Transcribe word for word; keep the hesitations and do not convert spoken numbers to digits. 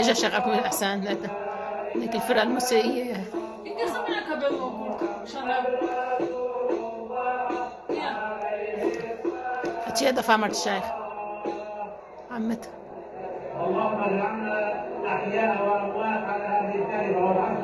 اجا شغلكم الاحسان هذيك الفرقه الموسيقيه هادشي هذا في عمرة الشيخ عمتها. اللهم اجعلنا احياء واموات على هذه الكلمه والعمل.